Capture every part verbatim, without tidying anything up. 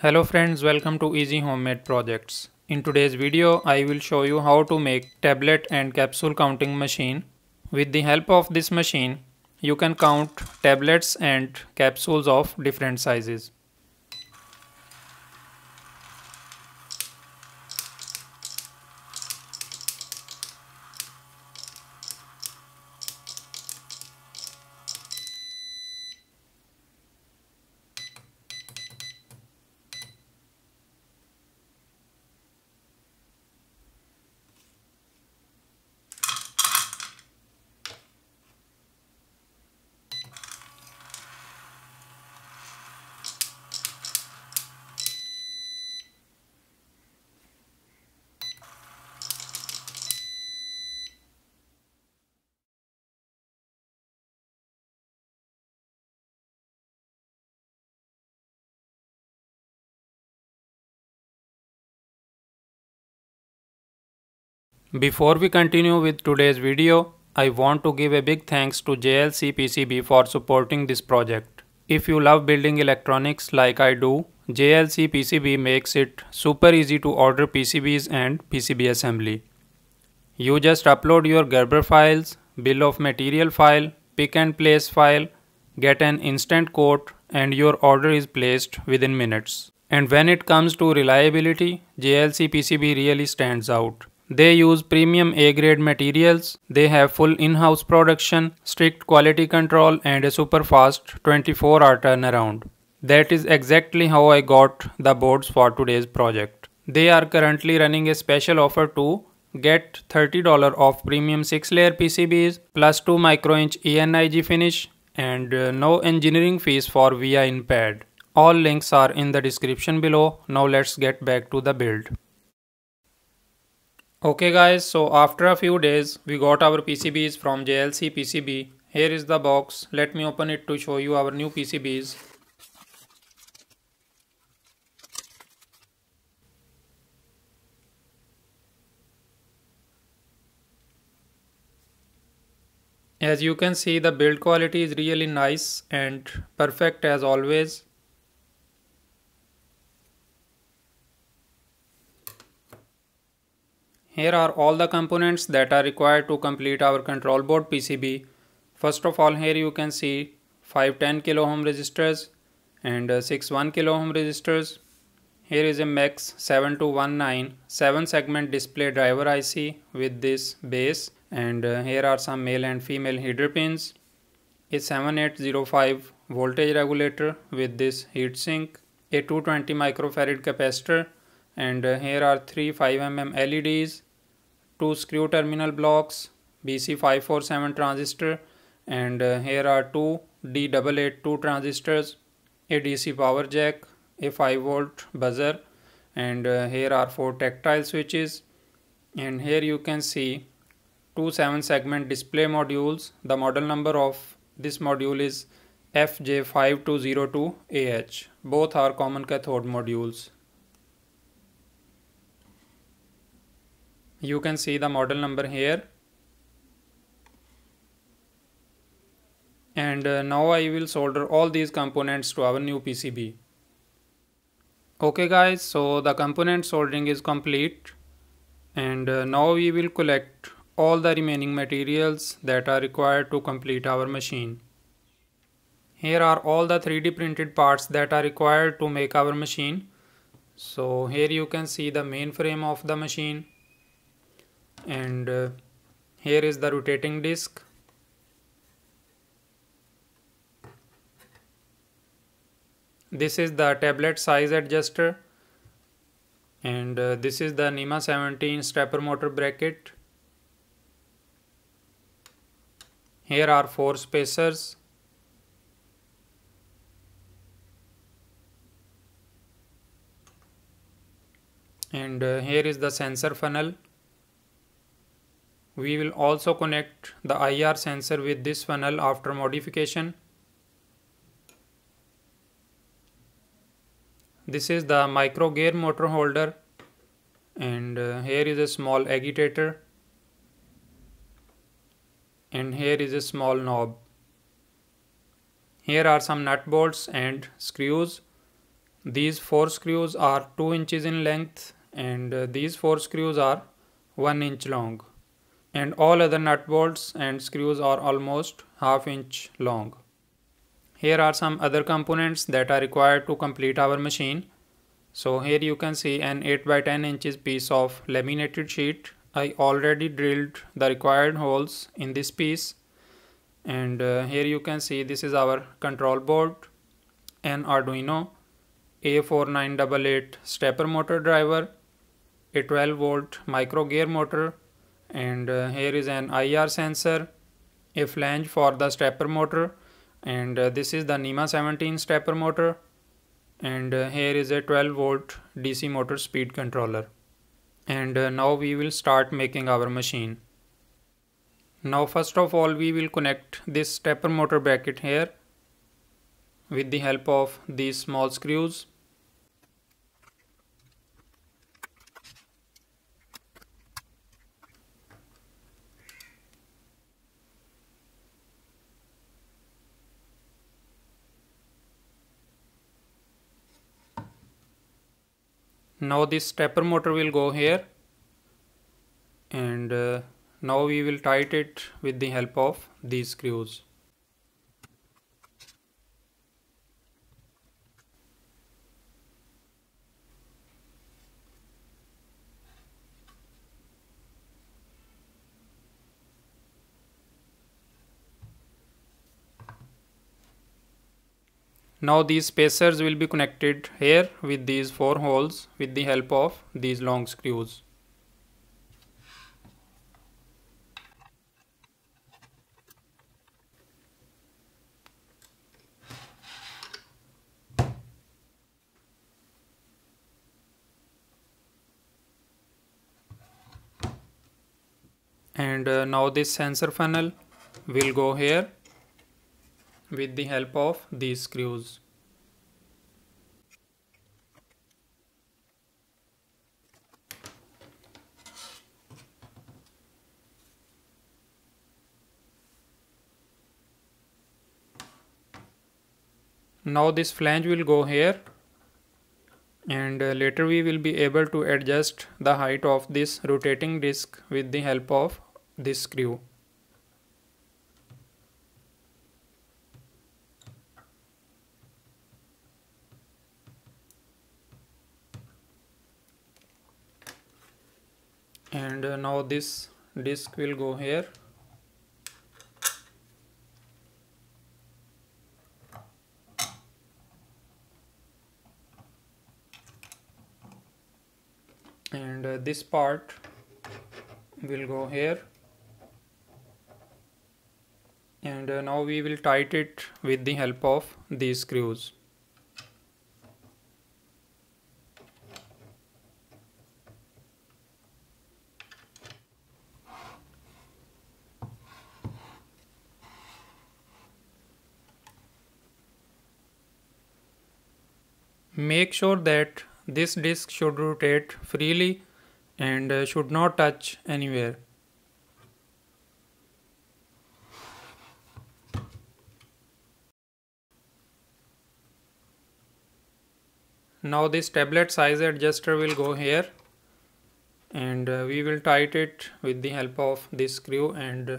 Hello friends, welcome to Easy Homemade Projects. In today's video, I will show you how to make tablet and capsule counting machine. With the help of this machine, you can count tablets and capsules of different sizes. Before we continue with today's video, I want to give a big thanks to J L C P C B for supporting this project. If you love building electronics like I do, J L C P C B makes it super easy to order P C Bs and P C B assembly. You just upload your Gerber files, bill of material file, pick and place file, get an instant quote, and your order is placed within minutes. And when it comes to reliability, J L C P C B really stands out. They use premium A grade materials, they have full in-house production, strict quality control and a super fast twenty-four hour turnaround. That is exactly how I got the boards for today's project. They are currently running a special offer to get thirty dollars off premium six layer P C Bs plus two micro-inch E N I G finish and uh, no engineering fees for V I impaired. All links are in the description below. Now let's get back to the build. Okay guys, so after a few days we got our P C Bs from J L C P C B. Here is the box. Let me open it to show you our new P C Bs. As you can see, the build quality is really nice and perfect as always. Here are all the components that are required to complete our control board P C B. First of all, here you can see five ten kilo ohm resistors and six one kilo ohm resistors. Here is a max seven two one nine seven segment display driver I C with this base, and uh, here are some male and female heater pins. A seven eight zero five voltage regulator with this heatsink. A two hundred twenty microfarad capacitor, and uh, here are three five millimeter L E Ds. Two screw terminal blocks, B C five four seven transistor, and uh, here are two D eight eighty-two transistors, a D C power jack, a five volt buzzer, and uh, here are four tactile switches, and here you can see two seven segment display modules. The model number of this module is F J five two zero two A H. Both are common cathode modules. You can see the model number here. And uh, now I will solder all these components to our new P C B. Okay guys, so the component soldering is complete. And uh, now we will collect all the remaining materials that are required to complete our machine. Here are all the three D printed parts that are required to make our machine. So here you can see the main frame of the machine. And uh, here is the rotating disc. This is the tablet size adjuster, and uh, this is the NEMA seventeen stepper motor bracket. Here are four spacers. And uh, here is the sensor funnel. We will also connect the I R sensor with this funnel after modification. This is the micro gear motor holder, and uh, here is a small agitator, and here is a small knob. Here are some nut bolts and screws. These four screws are two inches in length and uh, these four screws are one inch long, and all other nut bolts and screws are almost half inch long. Here are some other components that are required to complete our machine. So here you can see an eight by ten inches piece of laminated sheet. I already drilled the required holes in this piece, and uh, here you can see this is our control board, an Arduino, A four nine eight eight stepper motor driver, a twelve volt micro gear motor, and uh, here is an I R sensor, a flange for the stepper motor, and uh, this is the NEMA seventeen stepper motor, and uh, here is a twelve volt D C motor speed controller. And uh, now we will start making our machine. Now first of all we will connect this stepper motor bracket here with the help of these small screws. Now this stepper motor will go here, and uh, now we will tighten it with the help of these screws. Now these spacers will be connected here with these four holes with the help of these long screws. And uh, now this sensor funnel will go here with the help of these screws. Now this flange will go here, and uh, later we will be able to adjust the height of this rotating disc with the help of this screw. And uh, now this disc will go here. And uh, this part will go here. And uh, now we will tighten it with the help of these screws. Make sure that this disc should rotate freely and uh, should not touch anywhere. Now this tablet size adjuster will go here, and uh, we will tighten it with the help of this screw and uh,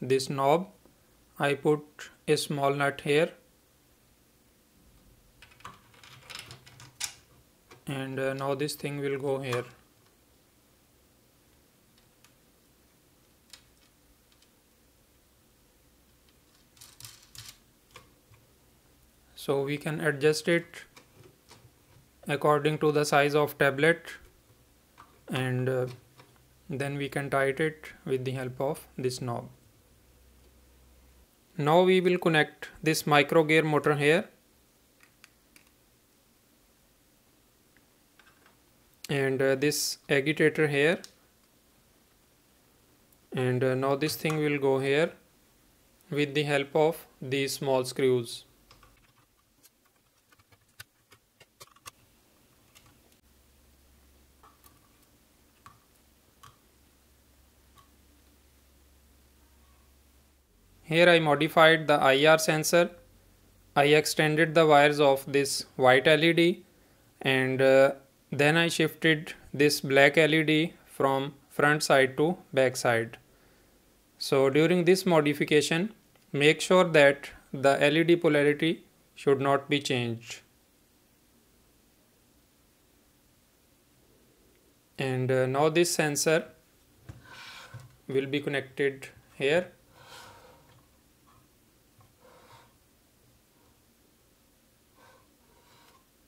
this knob. I put a small nut here. And uh, now this thing will go here. So we can adjust it according to the size of tablet, and uh, then we can tighten it with the help of this knob. Now we will connect this micro gear motor here. And uh, this agitator here, and uh, now this thing will go here with the help of these small screws. Here I modified the I R sensor. I extended the wires of this white L E D and uh, then I shifted this black L E D from front side to back side. So during this modification, make sure that the L E D polarity should not be changed. And uh, now this sensor will be connected here.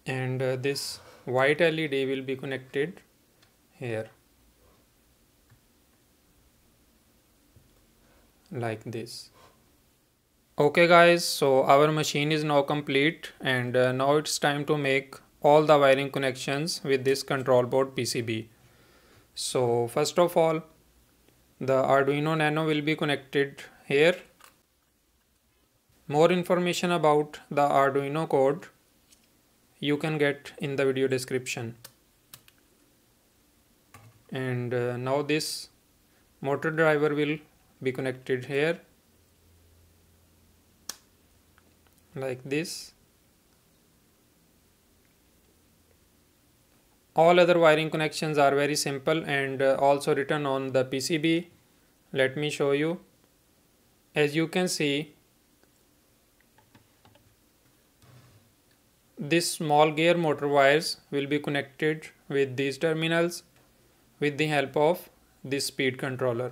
And uh, this white L E D will be connected here, like this. Okay guys, so our machine is now complete, and uh, now it's time to make all the wiring connections with this control board P C B. So first of all, the Arduino Nano will be connected here. More information about the Arduino code you can get in the video description. And uh, now this motor driver will be connected here, like this. All other wiring connections are very simple and uh, also written on the P C B. Let me show you. As you can see, this small gear motor wires will be connected with these terminals with the help of this speed controller.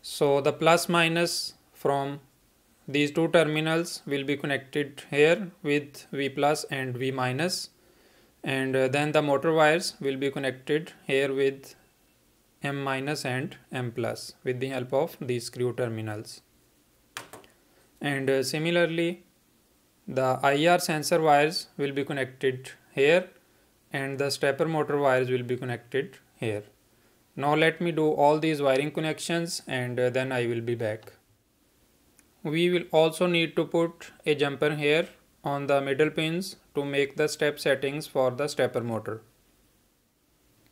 So the plus minus from these two terminals will be connected here with V plus and V minus, and then the motor wires will be connected here with M minus and M plus with the help of these screw terminals. And uh, similarly, the I R sensor wires will be connected here, and the stepper motor wires will be connected here. Now let me do all these wiring connections, and uh, then I will be back. We will also need to put a jumper here on the middle pins to make the step settings for the stepper motor.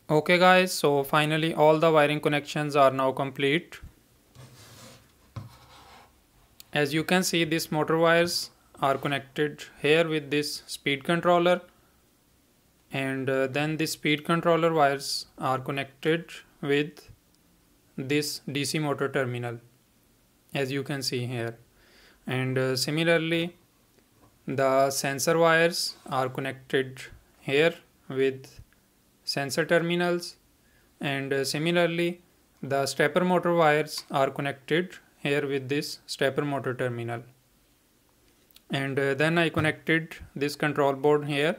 Okay guys, so finally all the wiring connections are now complete. As you can see, these motor wires are connected here with this speed controller, and uh, then the speed controller wires are connected with this D C motor terminal, as you can see here. And uh, similarly, the sensor wires are connected here with sensor terminals, and uh, similarly the stepper motor wires are connected here with this stepper motor terminal. And uh, then I connected this control board here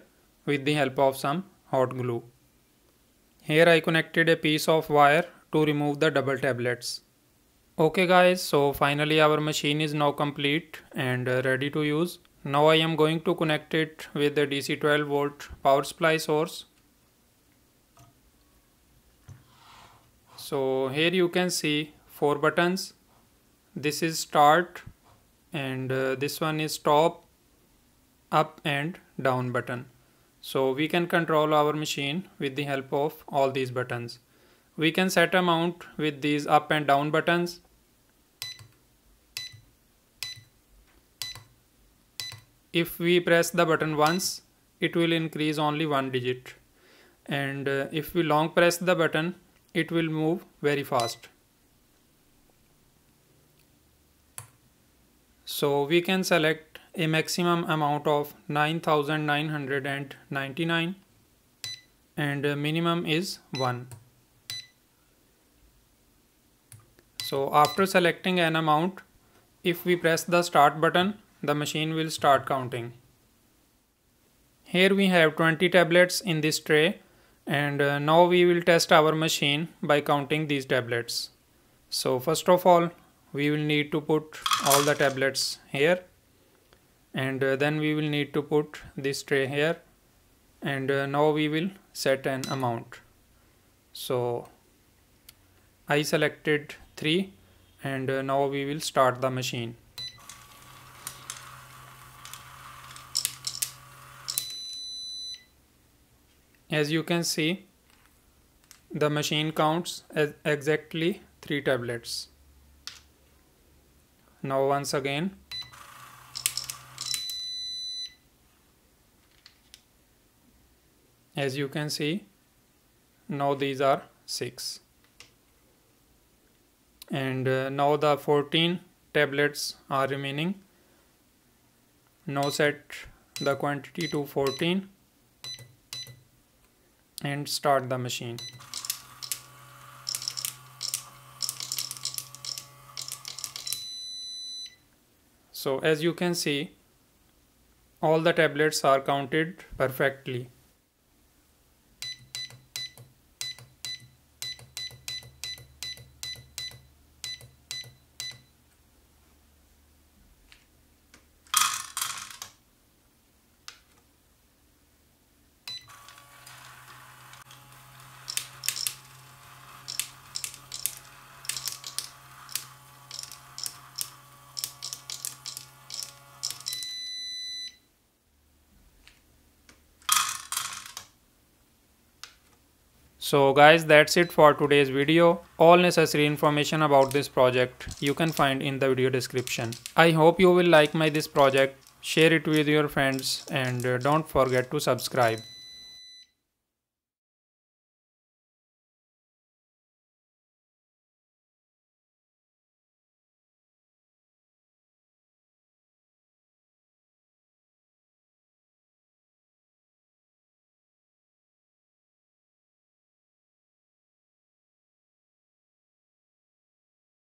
with the help of some hot glue. Here I connected a piece of wire to remove the double tablets. Okay guys, so finally our machine is now complete and uh, ready to use. Now I am going to connect it with the D C twelve volt power supply source. So here you can see four buttons. This is start, and uh, this one is stop, up and down button. So we can control our machine with the help of all these buttons. We can set amount with these up and down buttons. If we press the button once, it will increase only one digit. And uh, if we long press the button, it will move very fast. So we can select a maximum amount of nine thousand nine hundred ninety-nine and a minimum is one. So after selecting an amount, if we press the start button, the machine will start counting. Here we have twenty tablets in this tray, and uh, now we will test our machine by counting these tablets. So first of all, we will need to put all the tablets here, and uh, then we will need to put this tray here, and uh, now we will set an amount. So I selected three, and uh, now we will start the machine. As you can see, the machine counts as exactly three tablets. Now once again. As you can see, now these are six. And uh, now the fourteen tablets are remaining. Now set the quantity to fourteen and start the machine. So as you can see, all the tablets are counted perfectly. So guys, that's it for today's video. All necessary information about this project you can find in the video description. I hope you will like my this project, share it with your friends, and don't forget to subscribe.